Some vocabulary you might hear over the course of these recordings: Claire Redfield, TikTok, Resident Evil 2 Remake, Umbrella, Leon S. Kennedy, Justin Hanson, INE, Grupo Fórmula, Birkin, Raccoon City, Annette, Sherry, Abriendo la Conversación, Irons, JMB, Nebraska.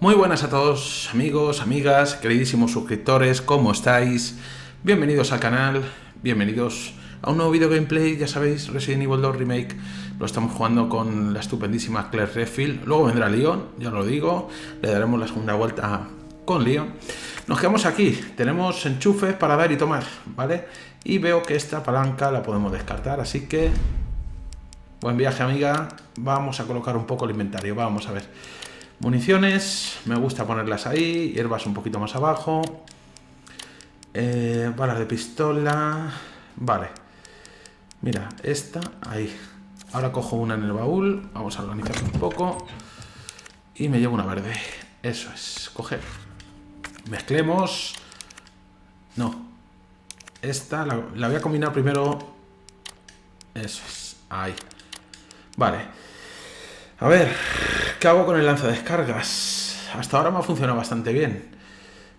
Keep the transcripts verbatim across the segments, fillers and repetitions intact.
Muy buenas a todos, amigos, amigas, queridísimos suscriptores, ¿cómo estáis? Bienvenidos al canal, bienvenidos a un nuevo video gameplay, ya sabéis, Resident Evil dos Remake. Lo estamos jugando con la estupendísima Claire Redfield. Luego vendrá Leon, ya lo digo, le daremos la segunda vuelta con Leon. Nos quedamos aquí, tenemos enchufes para dar y tomar, ¿vale? Y veo que esta palanca la podemos descartar, así que... Buen viaje, amiga. Vamos a colocar un poco el inventario, vamos a ver... Municiones, me gusta ponerlas ahí, hierbas un poquito más abajo, eh, balas de pistola, vale, mira, esta, ahí, ahora cojo una en el baúl, vamos a organizarla un poco y me llevo una verde, eso es, coger, mezclemos, no, esta la, la voy a combinar primero, eso es, ahí, vale. A ver, ¿qué hago con el lanzadescargas? Hasta ahora me ha funcionado bastante bien.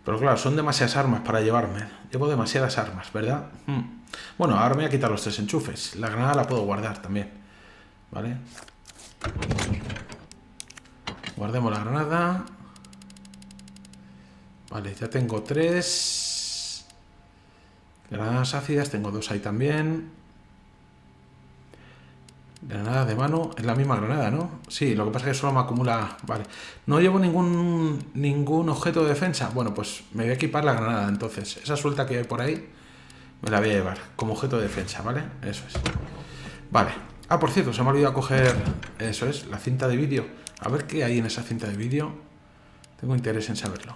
Pero claro, son demasiadas armas para llevarme. Llevo demasiadas armas, ¿verdad? Hmm. Bueno, ahora me voy a quitar los tres enchufes. La granada la puedo guardar también. ¿Vale? Guardemos la granada. Vale, ya tengo tres. Granadas ácidas, tengo dos ahí también. Granada de mano, es la misma granada, ¿no? Sí, lo que pasa es que solo me acumula... Vale, no llevo ningún ningún objeto de defensa. Bueno, pues me voy a equipar la granada, entonces. Esa suelta que hay por ahí, me la voy a llevar como objeto de defensa, ¿vale? Eso es. Vale. Ah, por cierto, se me ha olvidado coger... Eso es, la cinta de vídeo. A ver qué hay en esa cinta de vídeo. Tengo interés en saberlo.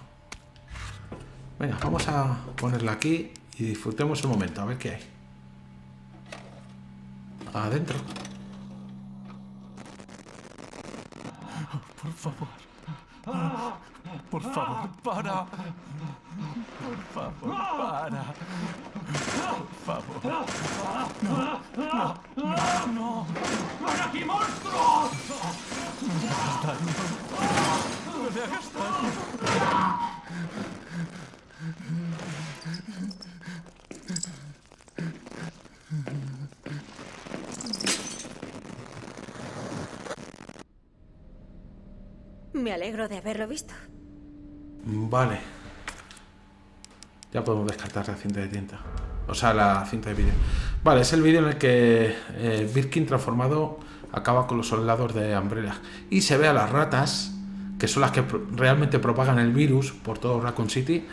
Venga, vamos a ponerla aquí y disfrutemos un momento, a ver qué hay. Adentro. Por favor, por favor, para, por favor, para, por favor, no, no, no, no, ¡por aquí, monstruos! No me hagas daño, no me hagas daño. Me alegro de haberlo visto. Vale. Ya podemos descartar la cinta de tinta. O sea, la cinta de vídeo. Vale, es el vídeo en el que eh, Birkin transformado acaba con los soldados de Umbrella. Y se ve a las ratas, que son las que pro realmente propagan el virus por todo Raccoon City,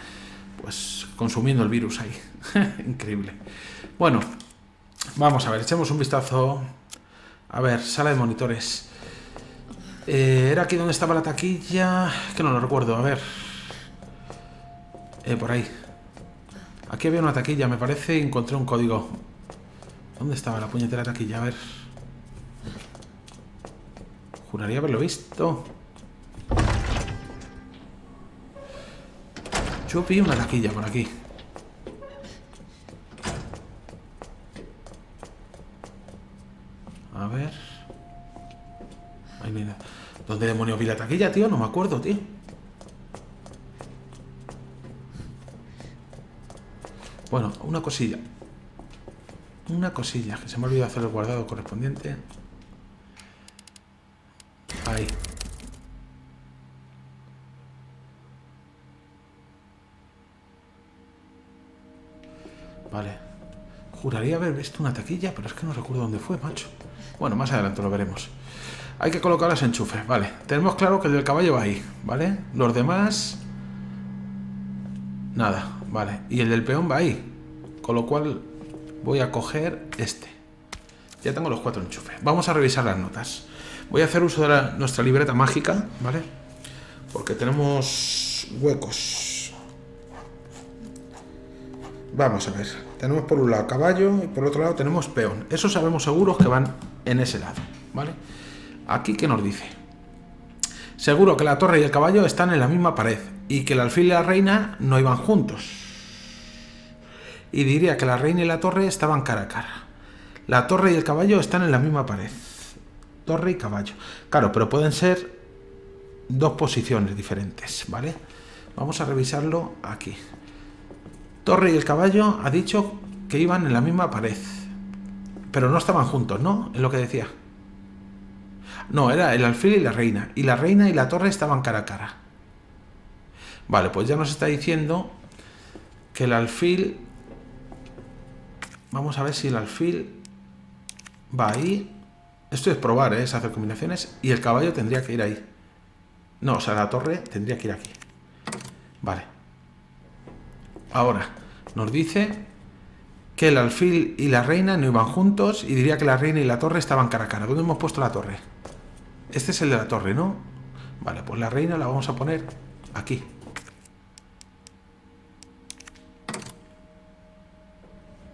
pues consumiendo el virus ahí. Increíble. Bueno, vamos a ver, echemos un vistazo. A ver, sala de monitores. Eh, ¿Era aquí donde estaba la taquilla? Que no lo recuerdo, a ver. Eh, por ahí. Aquí había una taquilla, me parece, y encontré un código. ¿Dónde estaba la puñetera taquilla? A ver. Juraría haberlo visto. Yo vi una taquilla por aquí. A ver... ¿Dónde demonios vi la taquilla, tío? No me acuerdo, tío. Bueno, una cosilla. Una cosilla, que se me ha olvidado hacer el guardado correspondiente. Ahí. Vale. Juraría haber visto una taquilla, pero es que no recuerdo dónde fue, macho. Bueno, más adelante lo veremos. Hay que colocar los enchufes, vale. Tenemos claro que el del caballo va ahí, ¿vale? Los demás... Nada, vale. Y el del peón va ahí. Con lo cual voy a coger este. Ya tengo los cuatro enchufes. Vamos a revisar las notas. Voy a hacer uso de la, nuestra libreta mágica, ¿vale? Porque tenemos huecos. Vamos a ver. Tenemos por un lado caballo y por otro lado tenemos peón. Eso sabemos seguros que van en ese lado, ¿vale? Aquí, ¿qué nos dice? Seguro que la torre y el caballo están en la misma pared y que el alfil y la reina no iban juntos. Y diría que la reina y la torre estaban cara a cara. La torre y el caballo están en la misma pared. Torre y caballo. Claro, pero pueden ser dos posiciones diferentes, ¿vale? Vamos a revisarlo aquí. Torre y el caballo ha dicho que iban en la misma pared. Pero no estaban juntos, ¿no? Es lo que decía. No, era el alfil y la reina. Y la reina y la torre estaban cara a cara. Vale, pues ya nos está diciendo que el alfil... Vamos a ver si el alfil va ahí. Esto es probar, ¿eh? Es hacer combinaciones. Y el caballo tendría que ir ahí. No, o sea, la torre tendría que ir aquí. Vale. Ahora, nos dice que el alfil y la reina no iban juntos. Y diría que la reina y la torre estaban cara a cara. ¿Dónde hemos puesto la torre? Este es el de la torre, ¿no? Vale, pues la reina la vamos a poner aquí.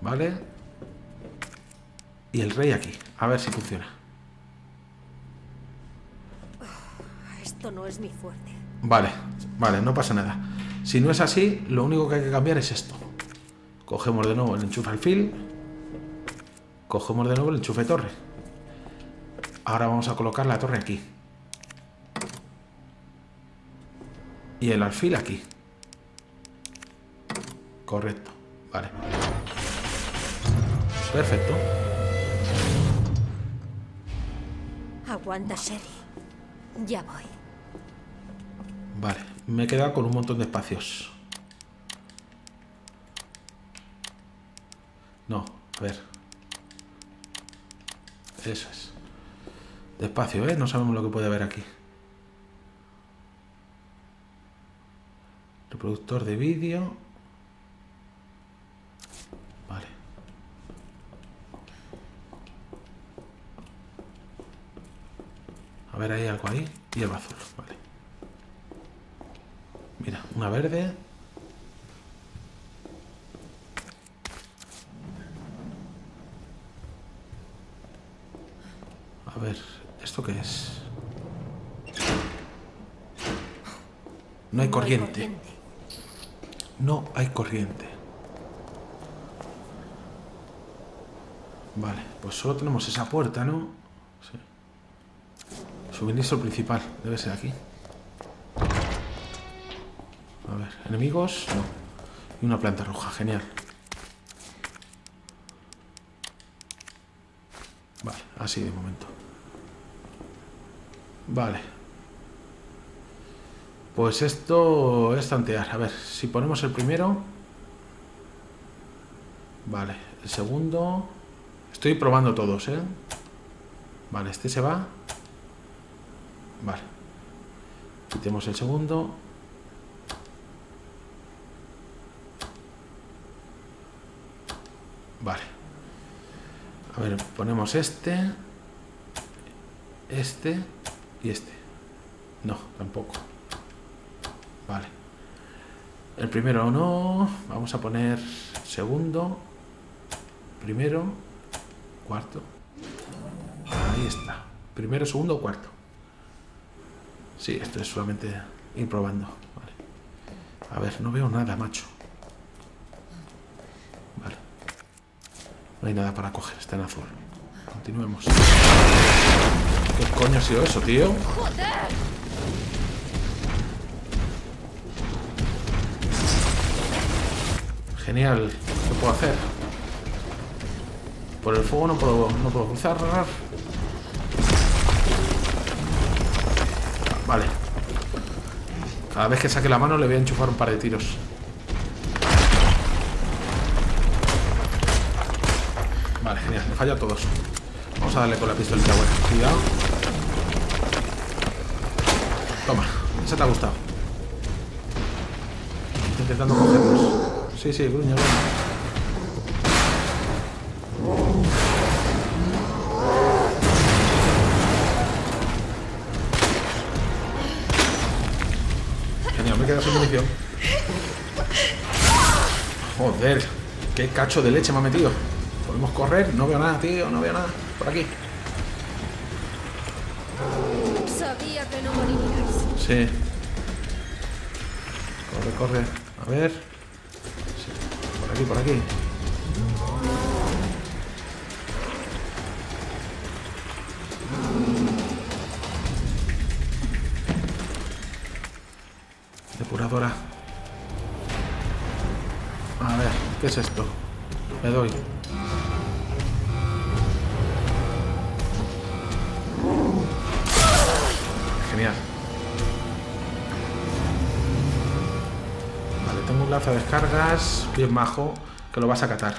Vale. Y el rey aquí. A ver si funciona. Esto no es mi fuerte. Vale, vale, no pasa nada. Si no es así, lo único que hay que cambiar es esto. Cogemos de nuevo el enchufe alfil. Cogemos de nuevo el enchufe torre. Ahora vamos a colocar la torre aquí. Y el alfil aquí. Correcto, vale. Perfecto. Aguanta, Sherry. Ya voy. Vale, me he quedado con un montón de espacios. No, a ver. Eso es. Despacio, ¿eh? No sabemos lo que puede haber aquí. Reproductor de vídeo. Vale. A ver, hay algo ahí. Y el azul, vale. Mira, una verde. A ver, ¿esto qué es? No hay corriente. No hay corriente. Vale, pues solo tenemos esa puerta, ¿no? Sí. Suministro principal, debe ser aquí. A ver, enemigos, no. Y una planta roja, genial. Vale, así de momento. Vale. Pues esto es tantear. A ver, si ponemos el primero. Vale, el segundo. Estoy probando todos, ¿eh? Vale, este se va. Vale. Quitemos el segundo. Vale. A ver, ponemos este. Este. Y este. No, tampoco. Vale. El primero no. Vamos a poner segundo. Primero. Cuarto. Ahí está. Primero, segundo, cuarto. Sí, esto es solamente ir probando. Vale. A ver, no veo nada, macho. Vale. No hay nada para coger, está en azul. Continuemos. ¿Qué coño ha sido eso, tío? Genial. ¿Qué puedo hacer? Por el fuego no puedo, no puedo cruzar. Vale. Cada vez que saque la mano le voy a enchufar un par de tiros. Vale, genial. Me falla a todos. Vamos a darle con la pistolita buena. Cuidado. Toma. Esa te ha gustado. Estoy intentando cogerlos. Sí, sí, gruña, gruña. Joder, qué cacho de leche me ha metido. Podemos correr, no veo nada, tío, no veo nada. Por aquí. Sabía que no morirías. Sí. Corre, corre. A ver. Sí. Por aquí, por aquí. Depuradora. A ver, ¿qué es esto? Le doy. Genial. lanzadercargas, bien majo, que lo vas a catar.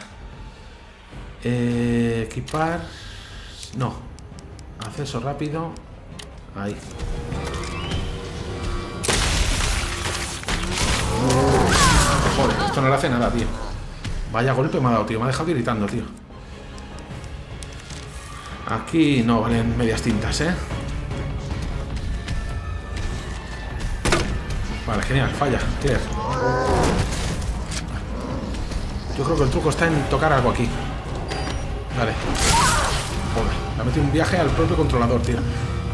Eh, equipar. No. Acceso rápido. Ahí. Oh, joder, esto no le hace nada, tío. Vaya golpe me ha dado, tío. Me ha dejado gritando, tío. Aquí no valen medias tintas, ¿eh? Vale, genial, falla, Claire. Yo creo que el truco está en tocar algo aquí. Vale. Joder, le ha metido un viaje al propio controlador, tío.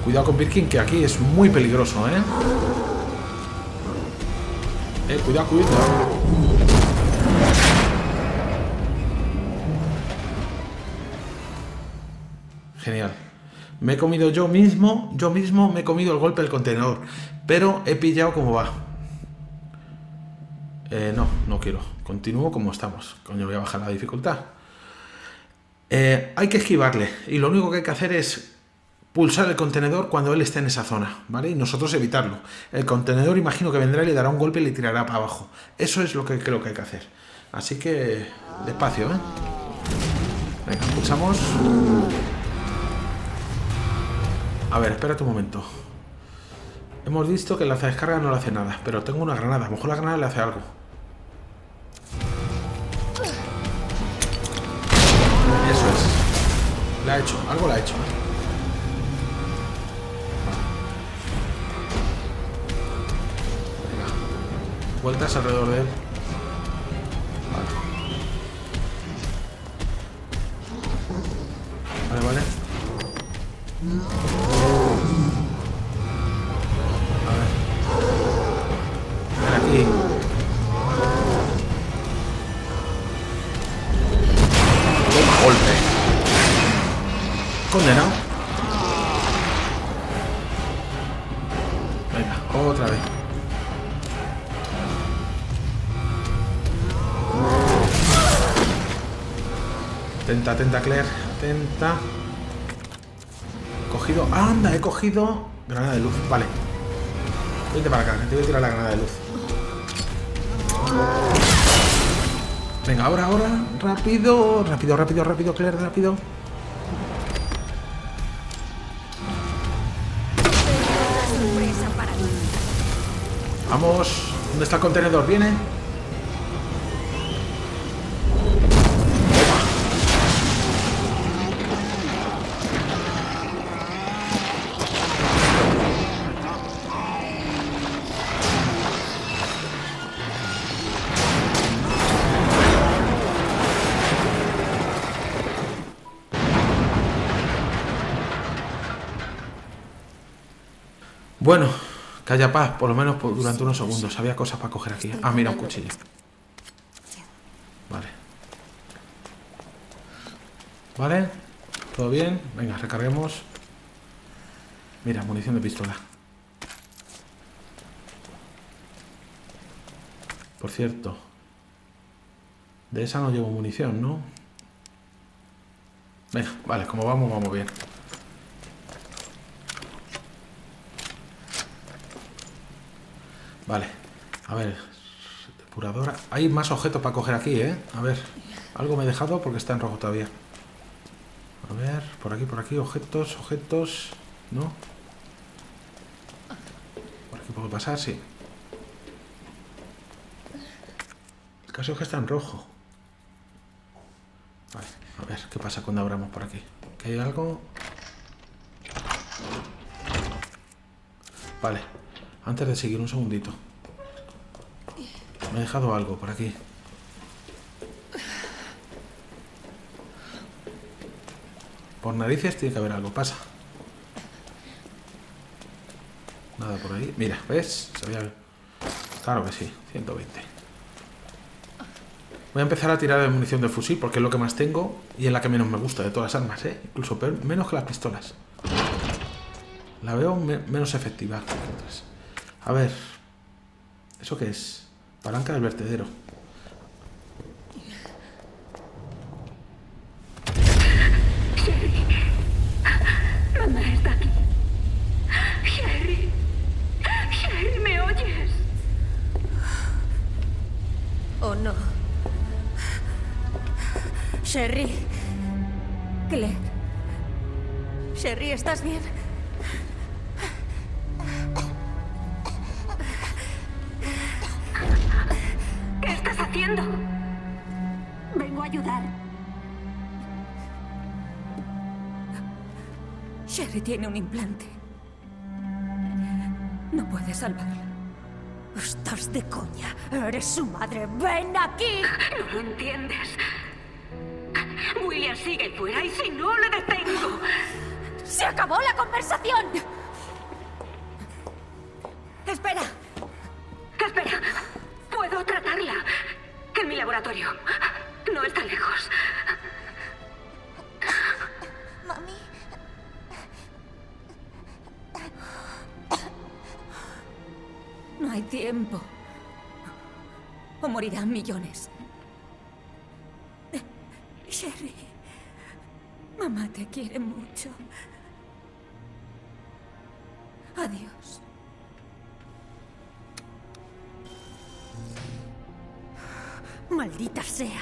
Cuidado con Birkin, que aquí es muy peligroso, ¿eh? Eh, cuidado, cuidado. Genial. Me he comido yo mismo, yo mismo me he comido el golpe del contenedor. Pero he pillado cómo va. Eh, no, no quiero. Continúo como estamos. Coño, voy a bajar la dificultad. Eh, hay que esquivarle. Y lo único que hay que hacer es pulsar el contenedor cuando él esté en esa zona, ¿vale? Y nosotros evitarlo. El contenedor imagino que vendrá y le dará un golpe y le tirará para abajo. Eso es lo que creo que hay que hacer. Así que, despacio, ¿eh? Venga, pulsamos. A ver, espérate un momento. Hemos visto que el lanzadescarga no le hace nada, pero tengo una granada. A lo mejor la granada le hace algo. Eso es. La ha hecho. Algo la ha hecho. Venga. Vueltas alrededor de él. Vale. Vale, vale. Condenado. Venga, otra vez. Tenta, tenta, Claire. Tenta. Cogido. Anda, he cogido granada de luz. Vale. Vete para acá, que te voy a tirar la granada de luz. Venga, ahora, ahora. Rápido, rápido, rápido, rápido, Claire, rápido. Vamos, ¿dónde está el contenedor? ¿Viene? Bueno. Calla paz, por lo menos por, durante unos segundos. Había cosas para coger aquí. Ah, mira, un cuchillo. Vale. Vale. ¿Todo bien? Venga, recarguemos. Mira, munición de pistola. Por cierto. De esa no llevo munición, ¿no? Venga, vale, como vamos, vamos bien. Vale, a ver, depuradora. Hay más objetos para coger aquí, ¿eh? A ver, algo me he dejado porque está en rojo todavía. A ver, por aquí, por aquí, objetos, objetos, ¿no? Por aquí puedo pasar, sí. El caso es que está en rojo. Vale, a ver, ¿qué pasa cuando abramos por aquí? ¿Que hay algo? Vale. Antes de seguir, un segundito. Me he dejado algo por aquí. Por narices tiene que haber algo. Pasa. Nada por ahí. Mira, ¿ves? Sabía... Claro que sí. ciento veinte. Voy a empezar a tirar de munición del fusil porque es lo que más tengo y es la que menos me gusta de todas las armas, ¿eh? Incluso menos que las pistolas. La veo me menos efectiva que otras. A ver, ¿eso qué es? Palanca del vertedero. Sherry. Mamá está aquí. Sherry. Sherry, ¿me oyes? Claire. Sherry, ¿estás bien? ¿Qué estás haciendo? Vengo a ayudar. Sherry tiene un implante. No puede salvarla. Estás de coña. Eres su madre. ¡Ven aquí! No lo entiendes. William sigue fuera y si no le detengo... ¡Se acabó la conversación! ¡Espera! ¡Espera! Puedo tratarla. En mi laboratorio. No está lejos. Mami... No hay tiempo. O morirán millones. Sherry, mamá te quiere mucho. Adiós. Maldita sea.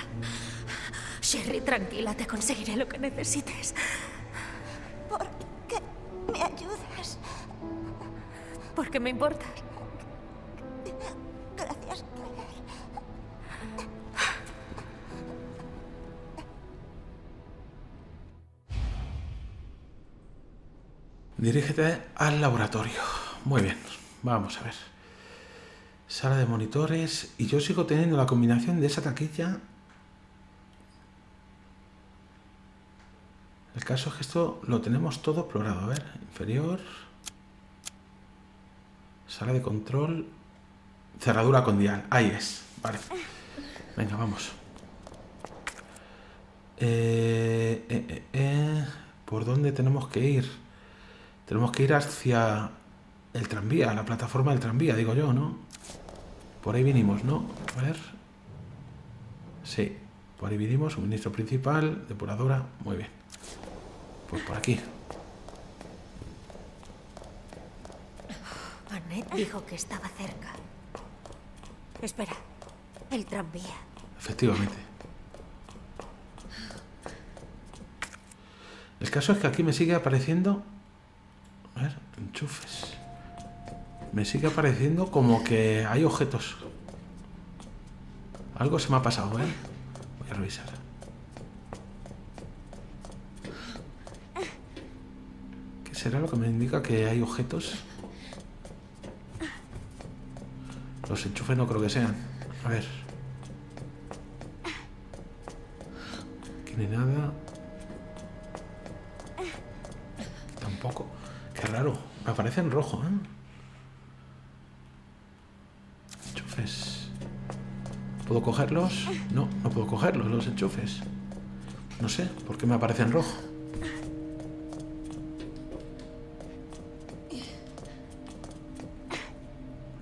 Sherry, tranquila, te conseguiré lo que necesites. ¿Por qué me ayudas? Porque me importas. Gracias, Claire. Dirígete al laboratorio. Muy bien, vamos a ver. Sala de monitores. Y yo sigo teniendo la combinación de esa taquilla. El caso es que esto lo tenemos todo explorado. A ver, inferior. Sala de control. Cerradura con dial, ahí es. Vale, venga, vamos. eh, eh, eh, eh. ¿Por dónde tenemos que ir? Tenemos que ir hacia el tranvía, la plataforma del tranvía, digo yo, ¿no? Por ahí vinimos, ¿no? A ver. Sí, por ahí vinimos. Suministro principal, depuradora. Muy bien, pues por aquí. Annette dijo que estaba cerca. Espera, el tranvía. Efectivamente. El caso es que aquí me sigue apareciendo... A ver, enchufes. Me sigue apareciendo como que hay objetos. Algo se me ha pasado, ¿eh? Voy a revisar. ¿Qué será lo que me indica que hay objetos? Los enchufes no creo que sean. A ver. Aquí no hay nada. Tampoco. Qué raro. Me aparece en rojo, ¿eh? Enchufes. ¿Puedo cogerlos? No, no puedo cogerlos, los enchufes. No sé, ¿por qué me aparece en rojo?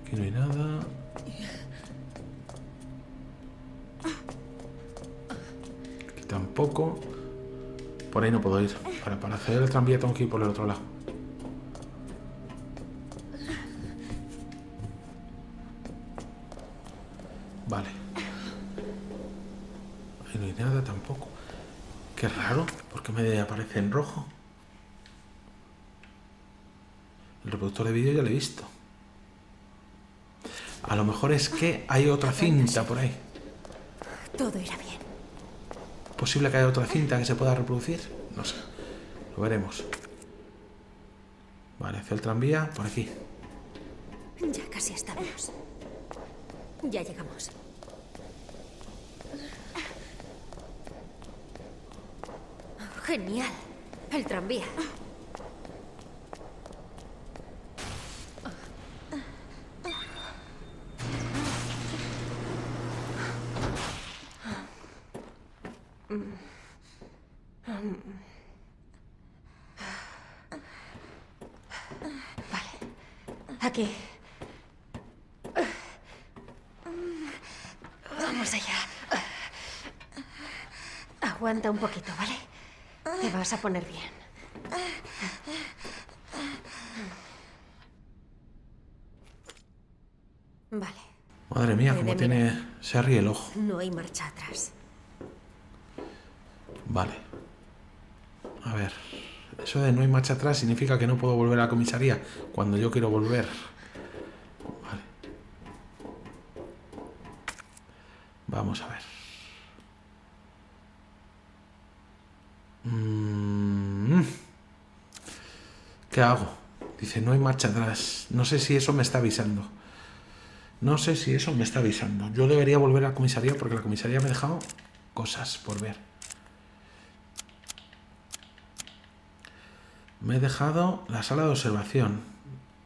Aquí no hay nada. Poco. Por ahí no puedo ir. Para, para acceder al tranvía tengo que ir por el otro lado. Vale. Ahí no hay nada tampoco. Qué raro, porque me aparece en rojo. El reproductor de vídeo ya lo he visto. A lo mejor es que hay otra cinta por ahí. Todo irá bien. ¿Posible que haya otra cinta que se pueda reproducir? No sé, lo veremos. Vale, hacia el tranvía, por aquí. Ya casi estamos. Ya llegamos. Genial, el tranvía. Aquí. Vamos allá. Aguanta un poquito, ¿vale? Te vas a poner bien. Vale. Madre mía, como tiene... Se ríe el ojo. No hay marcha atrás. Vale. Eso de no hay marcha atrás significa que no puedo volver a la comisaría cuando yo quiero volver. Vale. Vamos a ver. ¿Qué hago? Dice, no hay marcha atrás. No sé si eso me está avisando. No sé si eso me está avisando. Yo debería volver a la comisaría porque la comisaría me ha dejado cosas por ver. Me he dejado la sala de observación,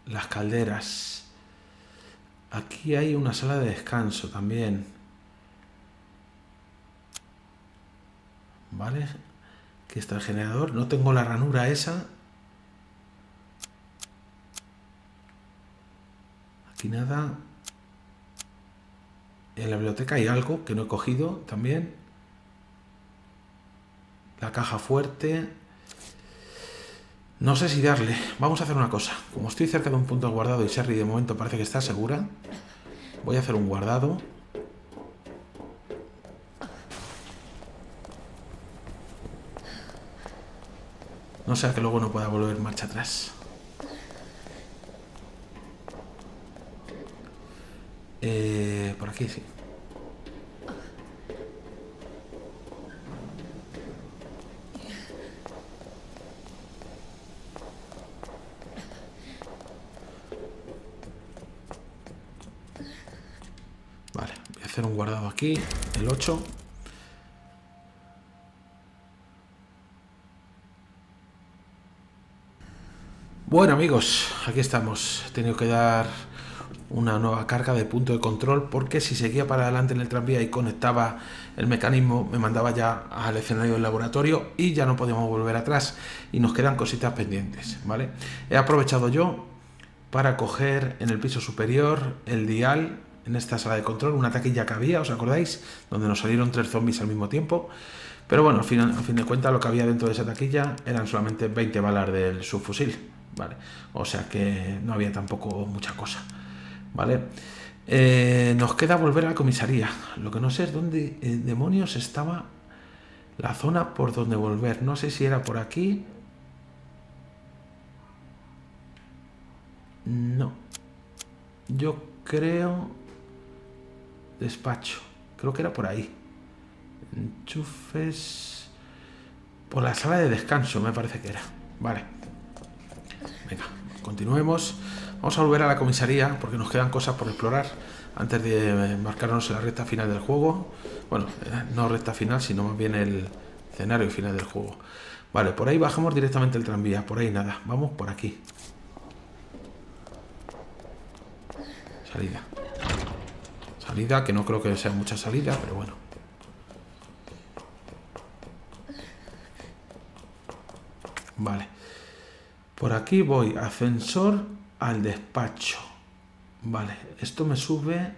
las calderas. Aquí hay una sala de descanso también. Vale. Aquí está el generador. No tengo la ranura esa. Aquí nada. En la biblioteca hay algo que no he cogido también. La caja fuerte. No sé si darle. Vamos a hacer una cosa. Como estoy cerca de un punto guardado y Sherry de momento parece que está segura, voy a hacer un guardado. No sea que luego no pueda volver marcha atrás. Eh, por aquí sí. Hacer un guardado aquí, el ocho. Bueno, amigos, aquí estamos. He tenido que dar una nueva carga de punto de control porque si seguía para adelante en el tranvía y conectaba el mecanismo, me mandaba ya al escenario del laboratorio y ya no podíamos volver atrás y nos quedan cositas pendientes, ¿vale? He aprovechado yo para coger en el piso superior el dial. En esta sala de control, una taquilla que había, ¿os acordáis? Donde nos salieron tres zombies al mismo tiempo. Pero bueno, al fin, al fin de cuentas, lo que había dentro de esa taquilla eran solamente veinte balas del subfusil, ¿vale? O sea que no había tampoco mucha cosa, ¿vale? Eh, nos queda volver a la comisaría. Lo que no sé es dónde eh, demonios estaba la zona por donde volver. No sé si era por aquí. No. Yo creo... Despacho, creo que era por ahí. Enchufes. Por la sala de descanso, me parece que era. Vale. Venga, continuemos. Vamos a volver a la comisaría porque nos quedan cosas por explorar antes de embarcarnos en la recta final del juego. Bueno, no recta final, sino más bien el escenario final del juego. Vale, por ahí bajamos directamente el tranvía. Por ahí nada, vamos por aquí. Salida. Salida, que no creo que sea mucha salida, pero bueno. Vale. Por aquí voy. Ascensor al despacho. Vale. Esto me sube...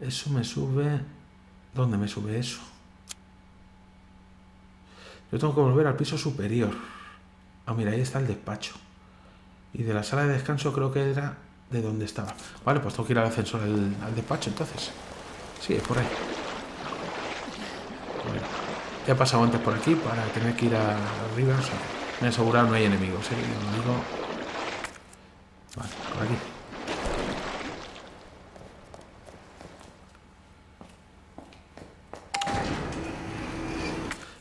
Eso me sube... ¿Dónde me sube eso? Yo tengo que volver al piso superior. Ah, mira, ahí está el despacho. Y de la sala de descanso creo que era... de dónde estaba. Vale, pues tengo que ir al ascensor al, al despacho, entonces. Sí, es por ahí. Bueno, ya he pasado antes por aquí para tener que ir a, arriba. O sea, me he asegurado no hay enemigos, ¿eh? No digo... Vale, por aquí.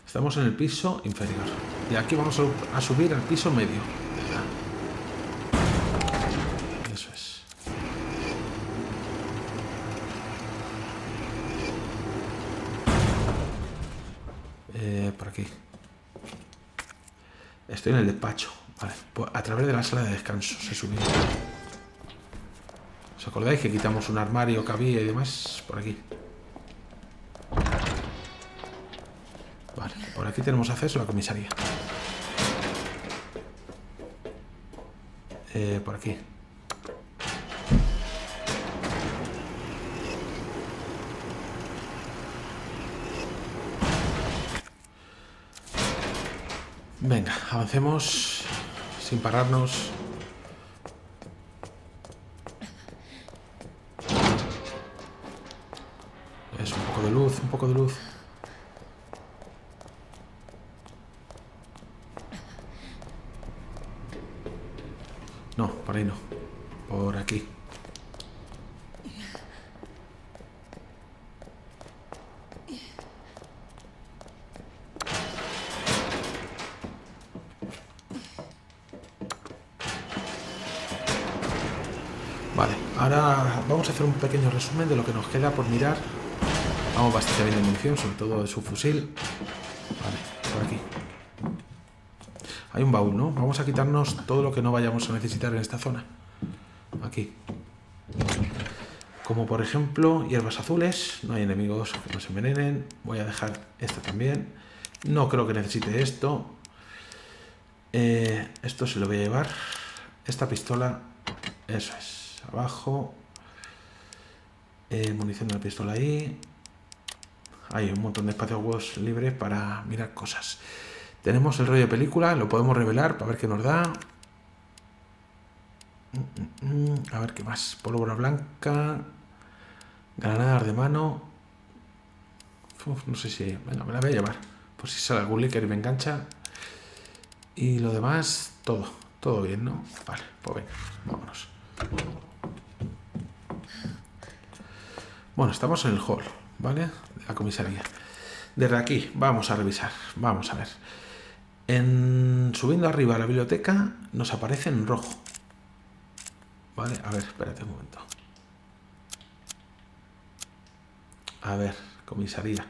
Estamos en el piso inferior. Y aquí vamos a, a subir al piso medio. En el despacho, vale, pues a través de la sala de descanso se subió. ¿Os acordáis que quitamos un armario que había y demás? Por aquí. Vale, por aquí tenemos acceso a la comisaría. Eh, por aquí. Venga, avancemos sin pararnos. Es un poco de luz, un poco de luz. No, por ahí no. Por aquí. Vale, ahora vamos a hacer un pequeño resumen de lo que nos queda por mirar. Vamos bastante bien de munición, sobre todo de su fusil. Vale, por aquí. Hay un baúl, ¿no? Vamos a quitarnos todo lo que no vayamos a necesitar en esta zona. Aquí. Como por ejemplo, hierbas azules. No hay enemigos que nos envenenen. Voy a dejar esta también. No creo que necesite esto. Eh, esto se lo voy a llevar. Esta pistola. Eso es. Abajo. Eh, munición de la pistola ahí. Hay un montón de espacios libres para mirar cosas. Tenemos el rollo de película, lo podemos revelar para ver qué nos da. A ver qué más. Pólvora blanca. Granadas de mano. Uf, no sé si... Bueno, me la voy a llevar. Por si sale algún líquido y me engancha. Y lo demás, todo. Todo bien, ¿no? Vale, pues venga, vámonos. Bueno, estamos en el hall, ¿vale? De la comisaría. Desde aquí, vamos a revisar. Vamos a ver. En... Subiendo arriba a la biblioteca nos aparece en rojo. Vale, a ver, espérate un momento. A ver, comisaría.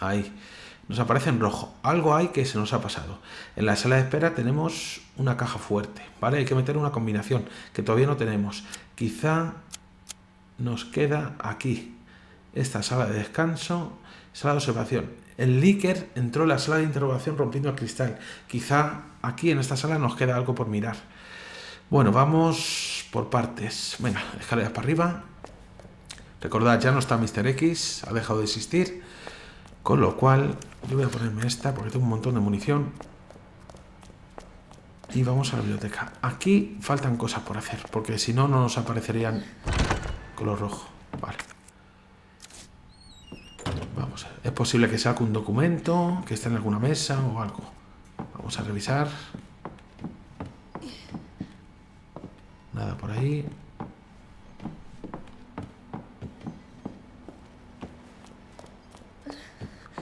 Ahí. Nos aparece en rojo. Algo hay que se nos ha pasado. En la sala de espera tenemos una caja fuerte. Vale, hay que meter una combinación que todavía no tenemos. Quizá nos queda aquí. Esta sala de descanso. Sala de observación. El Licker entró en la sala de interrogación rompiendo el cristal. Quizá aquí en esta sala nos queda algo por mirar. Bueno, vamos por partes. Venga, escaleras para arriba. Recordad, ya no está míster X, ha dejado de existir. Con lo cual, yo voy a ponerme esta porque tengo un montón de munición. Y vamos a la biblioteca. Aquí faltan cosas por hacer, porque si no, no nos aparecerían color rojo. Vale. Vamos, es posible que saque un documento, que esté en alguna mesa o algo. Vamos a revisar. Nada por ahí.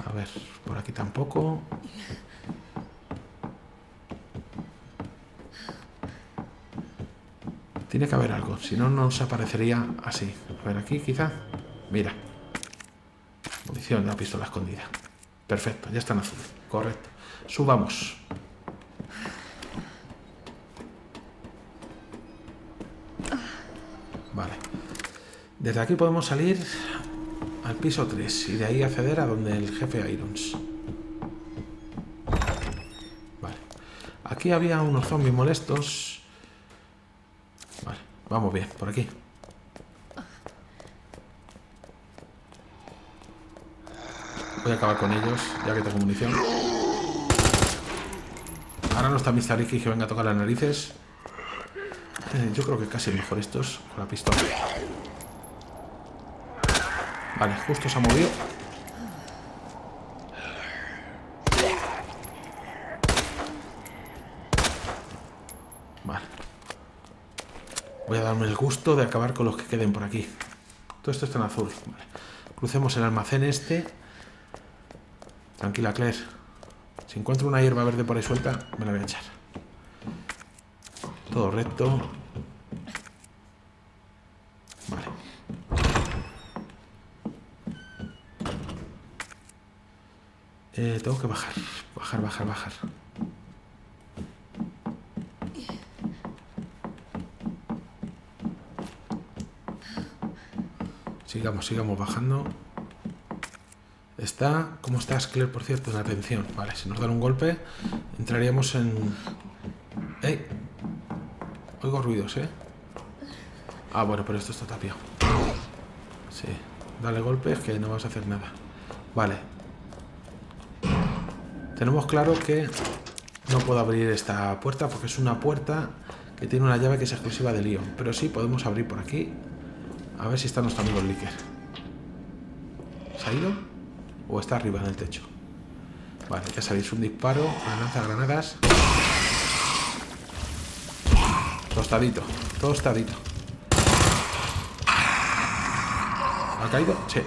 A ver, por aquí tampoco. Tiene que haber algo, si no nos aparecería así. A ver, aquí quizá. Mira. Munición de la pistola escondida. Perfecto, ya está en azul. Correcto. Subamos. Vale. Desde aquí podemos salir al piso tres y de ahí acceder a donde el jefe Irons. Vale. Aquí había unos zombies molestos. Vale, vamos bien, por aquí. Voy a acabar con ellos, ya que tengo munición. Ahora no está míster X que venga a tocar las narices. Eh, yo creo que casi mejor estos con la pistola. Vale, justo se ha movido. Vale. Voy a darme el gusto de acabar con los que queden por aquí. Todo esto está en azul. Vale. Crucemos el almacén este. Tranquila, Claire. Si encuentro una hierba verde por ahí suelta, me la voy a echar. Todo recto. Vale. Eh, tengo que bajar. Bajar, bajar, bajar. Sigamos, sigamos bajando. Está... ¿Cómo estás, Claire, por cierto? En la pensión. Vale, si nos dan un golpe, entraríamos en... ¡Ey! Oigo ruidos, ¿eh? Ah, bueno, pero esto está tapiado. Sí. Dale golpes que no vas a hacer nada. Vale. Tenemos claro que no puedo abrir esta puerta porque es una puerta que tiene una llave que es exclusiva de Leon. Pero sí, podemos abrir por aquí. A ver si está nuestro amigo el Licker. ¿Se ha ido? O está arriba en el techo. Vale, ya sabéis, un disparo, una lanza granadas. Tostadito, tostadito. ¿Ha caído? Sí.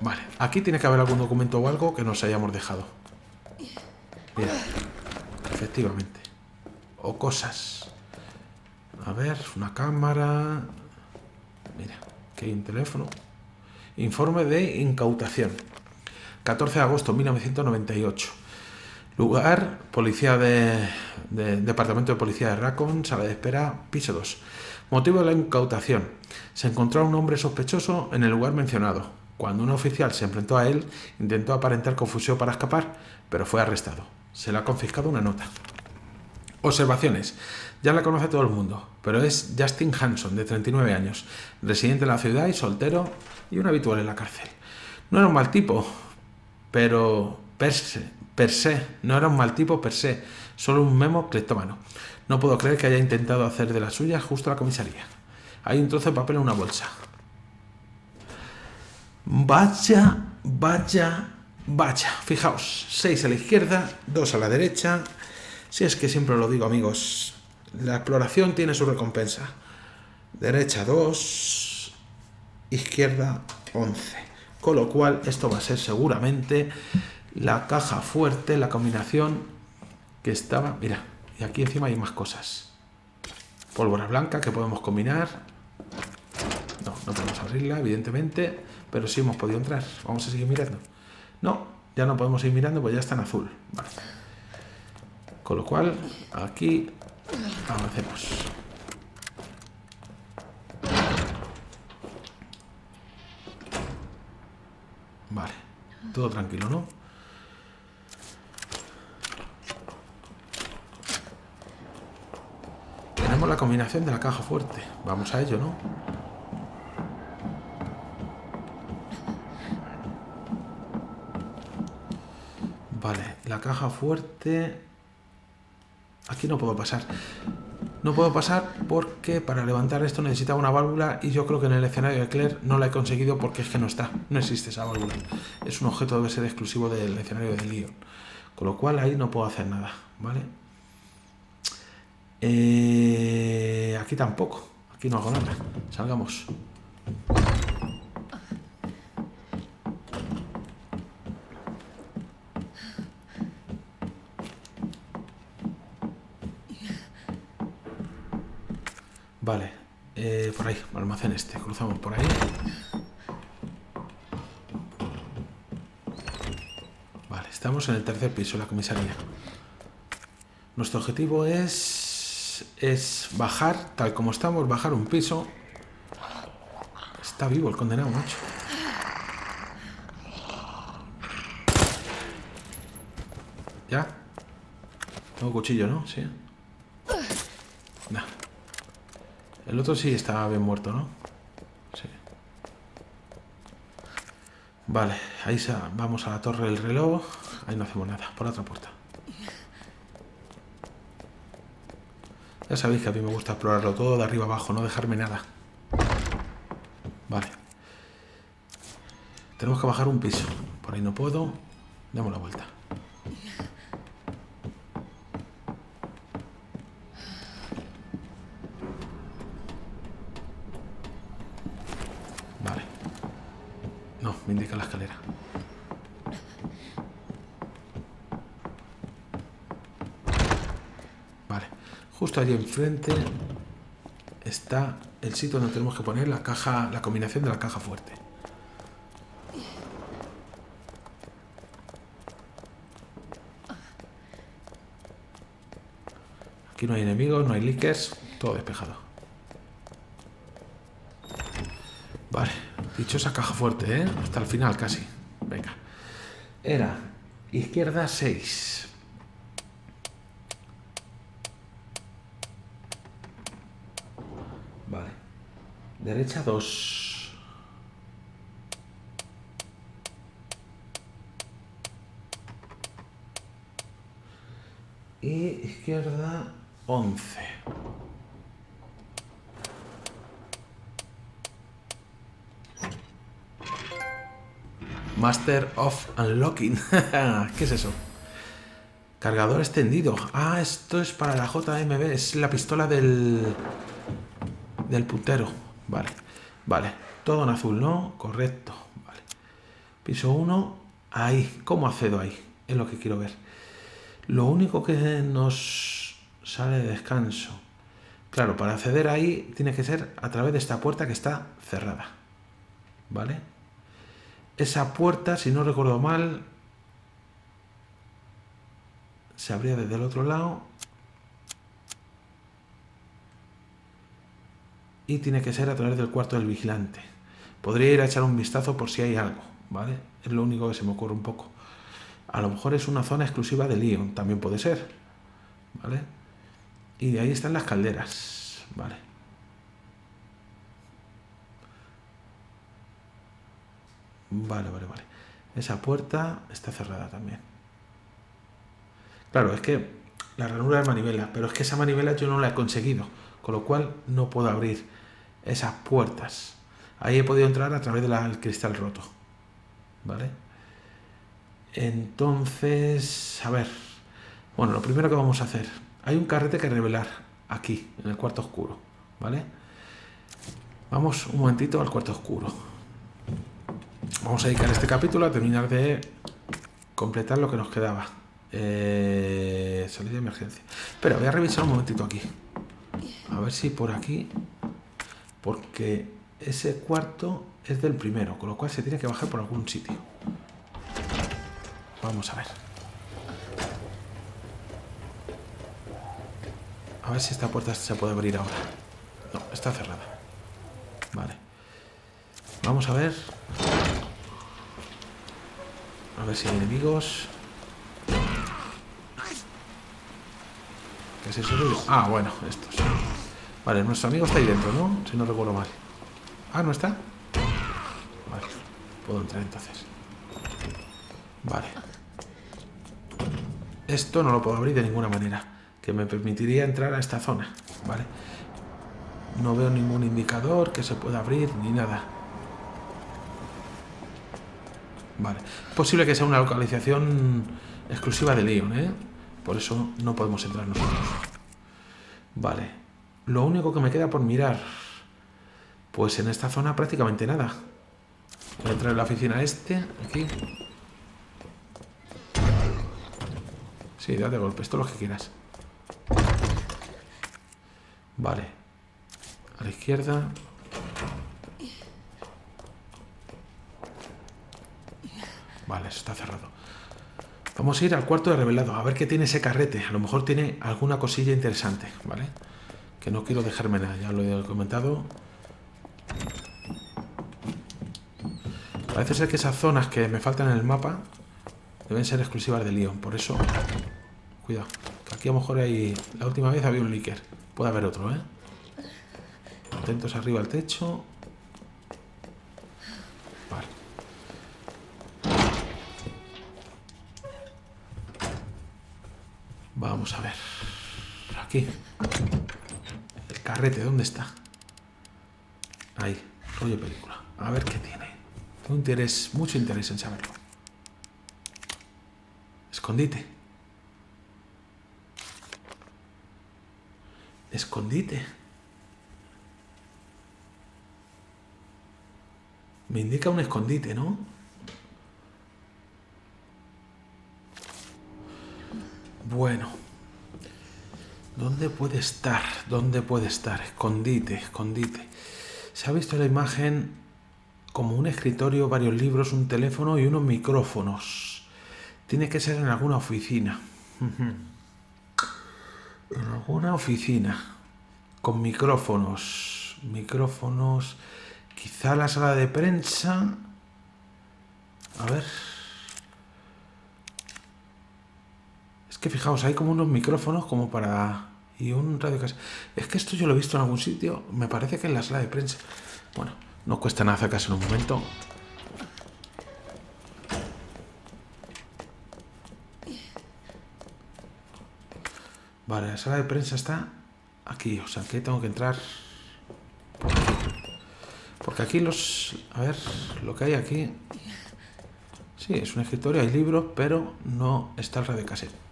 Vale, aquí tiene que haber algún documento o algo que nos hayamos dejado. Mira, efectivamente. O cosas. A ver, una cámara. Mira, aquí hay un teléfono. Informe de incautación. catorce de agosto de mil novecientos noventa y ocho. Lugar, policía de, de... Departamento de Policía de Raccoon, sala de espera, piso dos. Motivo de la incautación. Se encontró a un hombre sospechoso en el lugar mencionado. Cuando un oficial se enfrentó a él, intentó aparentar confusión para escapar, pero fue arrestado. Se le ha confiscado una nota. Observaciones. Ya la conoce todo el mundo, pero es Justin Hanson, de treinta y nueve años, residente de la ciudad y soltero y un habitual en la cárcel. No era un mal tipo, pero... Per se, per se, no era un mal tipo per se, solo un memo cleptómano. No puedo creer que haya intentado hacer de la suya justo a la comisaría. Hay un trozo de papel en una bolsa. Vaya, vaya, vaya. Fijaos, seis a la izquierda, dos a la derecha. Si es que siempre lo digo, amigos, la exploración tiene su recompensa. Derecha dos, izquierda once. Con lo cual, esto va a ser seguramente... la caja fuerte, la combinación que estaba... Mira, y aquí encima hay más cosas. Pólvora blanca que podemos combinar. No, no podemos abrirla, evidentemente, pero sí hemos podido entrar. Vamos a seguir mirando. No, ya no podemos ir mirando porque ya está en azul. Vale. Con lo cual, aquí avancemos. Vale, todo tranquilo, ¿no? La combinación de la caja fuerte. Vamos a ello, ¿no? Vale, la caja fuerte... Aquí no puedo pasar. No puedo pasar porque para levantar esto necesitaba una válvula y yo creo que en el escenario de Claire no la he conseguido porque es que no está. No existe esa válvula. Es un objeto, debe ser exclusivo del escenario de Leon. Con lo cual ahí no puedo hacer nada, ¿vale? Eh, aquí tampoco. Aquí no hago nada. Salgamos. Vale. Eh, por ahí. Almacén este. Cruzamos por ahí. Vale. Estamos en el tercer piso, la comisaría. Nuestro objetivo es... es bajar, tal como estamos, bajar un piso. Está vivo el condenado, macho. ¿Ya? Tengo cuchillo, ¿no? Sí. Nah. El otro sí estaba bien muerto, ¿no? Sí. Vale, ahí vamos a la torre del reloj. Ahí no hacemos nada, por la otra puerta. Ya sabéis que a mí me gusta explorarlo todo de arriba abajo, no dejarme nada. Vale. Tenemos que bajar un piso. Por ahí no puedo. Demos la vuelta. Vale. No, me indica la escalera. Justo allí enfrente está el sitio donde tenemos que poner la caja, la combinación de la caja fuerte. Aquí no hay enemigos, no hay leakers, todo despejado. Vale, dichosa caja fuerte, ¿eh? Hasta el final casi. Venga. Era izquierda seis. Derecha dos. Y izquierda once. Master of Unlocking. ¿Qué es eso? Cargador extendido. Ah, esto es para la J M B. Es la pistola del... del puntero. Vale, vale. Todo en azul, ¿no? Correcto. Vale. Piso uno. Ahí. ¿Cómo accedo ahí? Es lo que quiero ver. Lo único que nos sale de descanso. Claro, para acceder ahí tiene que ser a través de esta puerta que está cerrada. ¿Vale? Esa puerta, si no recuerdo mal... se abría desde el otro lado y tiene que ser a través del cuarto del vigilante. Podría ir a echar un vistazo por si hay algo, ¿vale? Es lo único que se me ocurre un poco. A lo mejor es una zona exclusiva de Leon, también puede ser, ¿vale? Y de ahí están las calderas, ¿vale? Vale, vale, vale. Esa puerta está cerrada también. Claro, es que la ranura de manivela, pero es que esa manivela yo no la he conseguido, con lo cual no puedo abrir esas puertas. Ahí he podido entrar a través del cristal roto, ¿vale? Entonces, a ver, bueno, lo primero que vamos a hacer, hay un carrete que revelar aquí, en el cuarto oscuro, ¿vale? Vamos un momentito al cuarto oscuro. Vamos a dedicar este capítulo a terminar de completar lo que nos quedaba. Eh, salida de emergencia. Pero voy a revisar un momentito aquí. A ver si por aquí. Porque ese cuarto es del primero, con lo cual se tiene que bajar por algún sitio. Vamos a ver. A ver si esta puerta se puede abrir ahora. No, está cerrada. Vale. Vamos a ver. A ver si hay enemigos. ¿Qué es eso? Ah, bueno, estos. Vale, nuestro amigo está ahí dentro, ¿no? Si no recuerdo mal. Ah, ¿no está? Vale, puedo entrar entonces. Vale. Esto no lo puedo abrir de ninguna manera, que me permitiría entrar a esta zona, ¿vale? No veo ningún indicador que se pueda abrir ni nada. Vale. Es posible que sea una localización exclusiva de Leon, ¿eh? Por eso no podemos entrar nosotros. Vale. Lo único que me queda por mirar... pues en esta zona prácticamente nada. Voy a entrar en la oficina este, aquí. Sí, date golpes, todo lo que quieras. Vale. A la izquierda... vale, eso está cerrado. Vamos a ir al cuarto de revelado, a ver qué tiene ese carrete. A lo mejor tiene alguna cosilla interesante, ¿vale? Que no quiero dejarme nada, ya lo he comentado. Parece ser que esas zonas que me faltan en el mapa deben ser exclusivas de Leon, por eso... cuidado, que aquí a lo mejor hay... la última vez había un leaker. Puede haber otro, ¿eh? Atentos arriba al techo... vamos a ver. Aquí. El carrete, ¿dónde está? Ahí. Rollo película. A ver qué tiene. Tengo interés, mucho interés en saberlo. Escondite. Escondite. Me indica un escondite, ¿no? Bueno, ¿dónde puede estar? ¿Dónde puede estar? Escondite, escondite. Se ha visto la imagen como un escritorio, varios libros, un teléfono y unos micrófonos. Tiene que ser en alguna oficina. En alguna oficina. Con micrófonos. Micrófonos. Quizá la sala de prensa. A ver... que fijaos, hay como unos micrófonos como para... y un radio casa. Es que esto yo lo he visto en algún sitio, me parece que en la sala de prensa. Bueno, no cuesta nada acercarse en un momento. Vale, la sala de prensa está aquí, o sea que tengo que entrar por aquí. Porque aquí los... a ver, lo que hay aquí... sí, es un escritorio, hay libros, pero no está el radio cassette.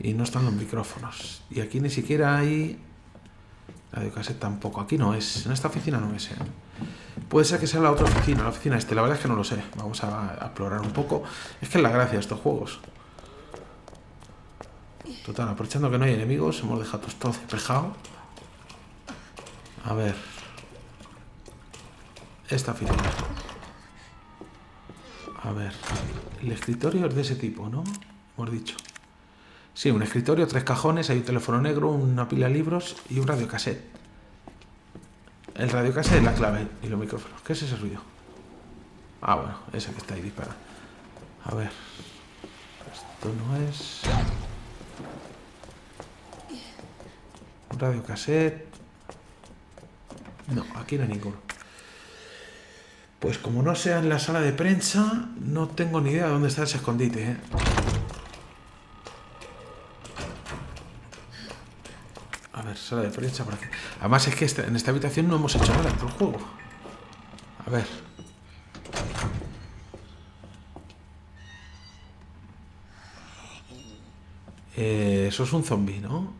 Y no están los micrófonos. Y aquí ni siquiera hay... Radiocassette tampoco. Aquí no es. En esta oficina no es. ¿eh? Puede ser que sea la otra oficina. La oficina este. La verdad es que no lo sé. Vamos a, a explorar un poco. Es que es la gracia de estos juegos. Total, aprovechando que no hay enemigos, hemos dejado todo despejado. A ver. Esta oficina. A ver. El escritorio es de ese tipo, ¿no? Hemos dicho. Sí, un escritorio, tres cajones, hay un teléfono negro, una pila de libros y un radiocassette. El radiocassette es la clave y los micrófonos. ¿Qué es ese ruido? Ah, bueno, ese que está ahí disparado. A ver. Esto no es... Un radiocassette... No, aquí no hay ninguno. Pues como no sea en la sala de prensa, no tengo ni idea de dónde está ese escondite, ¿eh? Sala de prensa por aquí. Además es que esta, en esta habitación no hemos hecho nada por el juego. A ver. Eh, eso es un zombi, ¿no?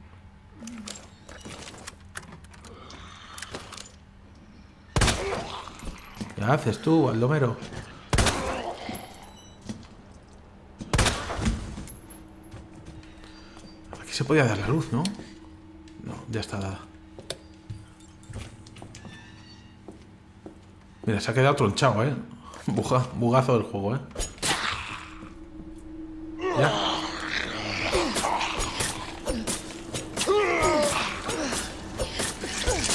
¿Qué haces tú, Baldomero? Aquí se podía dar la luz, ¿no? Ya está dada. Mira, se ha quedado tronchado, ¿eh? Buja, bugazo del juego, ¿eh? Ya.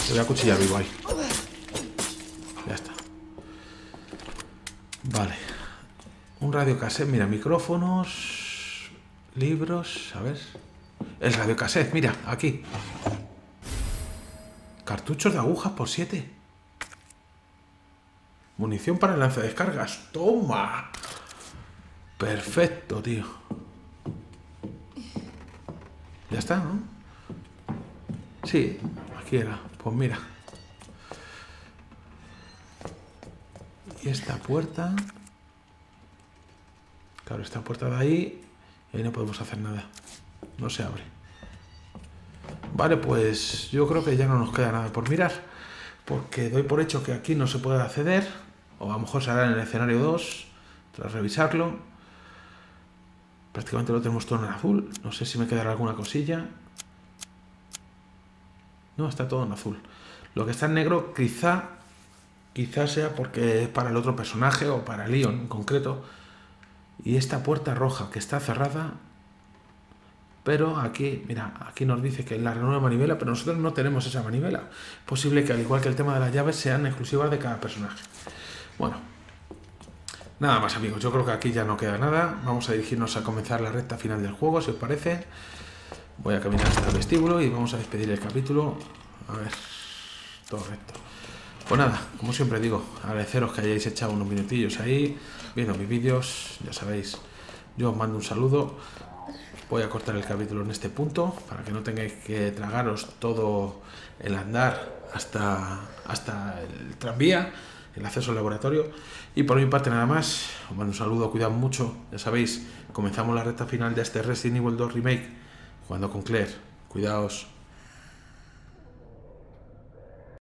Te voy a cuchillar vivo ahí. Ya está. Vale. Un radiocassette. Mira, micrófonos... Libros... A ver... El radiocassette, mira, aquí. Cartuchos de agujas por siete. Munición para el lanzadescargas. ¡Toma! Perfecto, tío. Ya está, ¿no? Sí, aquí era. Pues mira. Y esta puerta... Claro, esta puerta de ahí... Y ahí no podemos hacer nada. No se abre. Vale, pues yo creo que ya no nos queda nada por mirar, porque doy por hecho que aquí no se puede acceder, o a lo mejor será en el escenario dos, tras revisarlo. Prácticamente lo tenemos todo en azul. No sé si me quedará alguna cosilla. No, está todo en azul. Lo que está en negro quizá, quizá sea porque es para el otro personaje o para Leon en concreto. Y esta puerta roja que está cerrada... Pero aquí, mira, aquí nos dice que la nueva manivela, pero nosotros no tenemos esa manivela. Posible que, al igual que el tema de las llaves, sean exclusivas de cada personaje. Bueno, nada más, amigos. Yo creo que aquí ya no queda nada. Vamos a dirigirnos a comenzar la recta final del juego, si os parece. Voy a caminar hasta el vestíbulo y vamos a despedir el capítulo. A ver, todo recto. Pues nada, como siempre digo, agradeceros que hayáis echado unos minutillos ahí, viendo mis vídeos. Ya sabéis, yo os mando un saludo. Voy a cortar el capítulo en este punto para que no tengáis que tragaros todo el andar hasta, hasta el tranvía, el acceso al laboratorio. Y por mi parte nada más, os mando un saludo, cuidad mucho, ya sabéis, comenzamos la recta final de este Resident Evil dos Remake jugando con Claire. Cuidaos.